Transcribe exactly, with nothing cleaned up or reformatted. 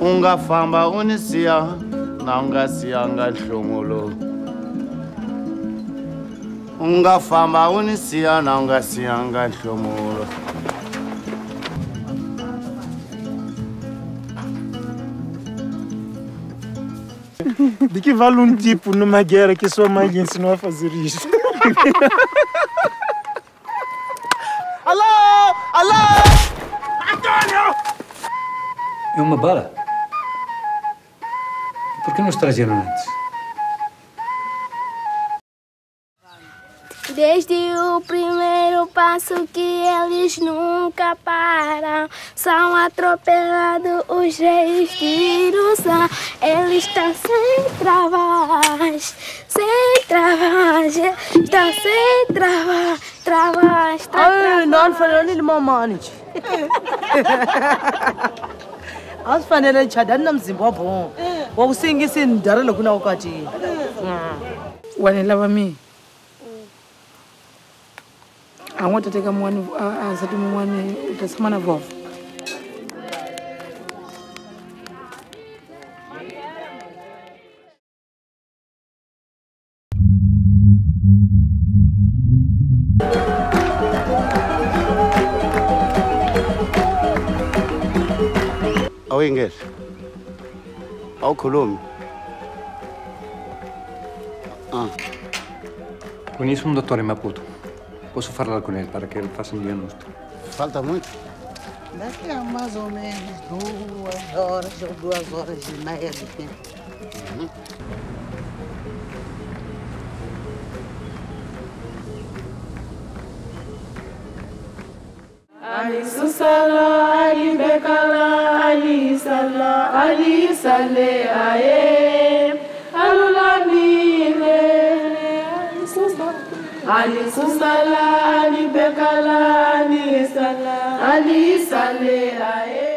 ungafamba unisia nangasia ngahlungulo ungafamba unisia nangasia ngahlungulo De que vale um tipo numa guerra que sua mãe lhe ensinou a fazer isso? Alô! Alô! Antônio! É uma bala? Por que nos trajeram antes? Desde o primeiro passo que eles nunca param, são atropelados os reis de ilusão. Ele está sem travas, sem travas, está sem travas, travas, travas. Ai, não falando de mamãe. As panelas já dão nomes bom. O singe se indara logo na ocasião. O anelava me. I want to take a one as a woman with a summer above. Ao inglês, ao colombo. Ah. Conheço um doutor em Maputo. Posso falar com ele para que ele faça um diagnóstico? Falta muito? Daqui a mais ou menos duas horas ou duas horas e meia de tempo. Uhum. Ali Salih, Ali Bekala, Ali Salih, Ali Salih, aê, alulami. Ali Salih, Ali Bekala, Ali Salih, Ali Salih.